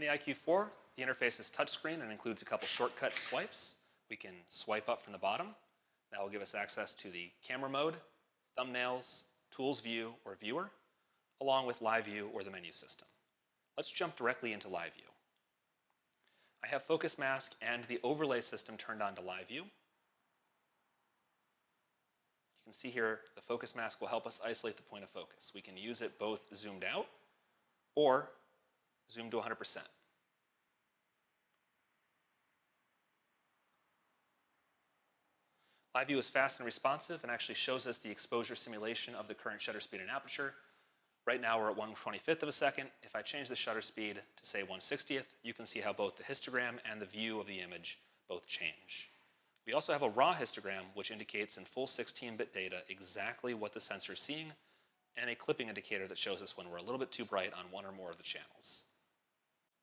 On the iQ4, the interface is touchscreen and includes a couple shortcut swipes. We can swipe up from the bottom. That will give us access to the camera mode, thumbnails, tools view or viewer, along with live view or the menu system. Let's jump directly into live view. I have focus mask and the overlay system turned on to live view. You can see here the focus mask will help us isolate the point of focus. We can use it both zoomed out or zoomed to 100%. Live view is fast and responsive and actually shows us the exposure simulation of the current shutter speed and aperture. Right now we're at 1/25th of a second. If I change the shutter speed to say 1/60th, you can see how both the histogram and the view of the image both change. We also have a raw histogram, which indicates in full 16-bit data exactly what the sensor is seeing, and a clipping indicator that shows us when we're a little bit too bright on one or more of the channels.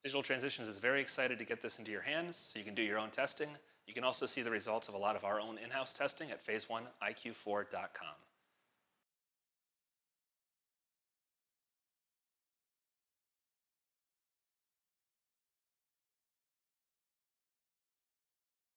Digital Transitions is very excited to get this into your hands so you can do your own testing. You can also see the results of a lot of our own in-house testing at phaseoneiq4.com.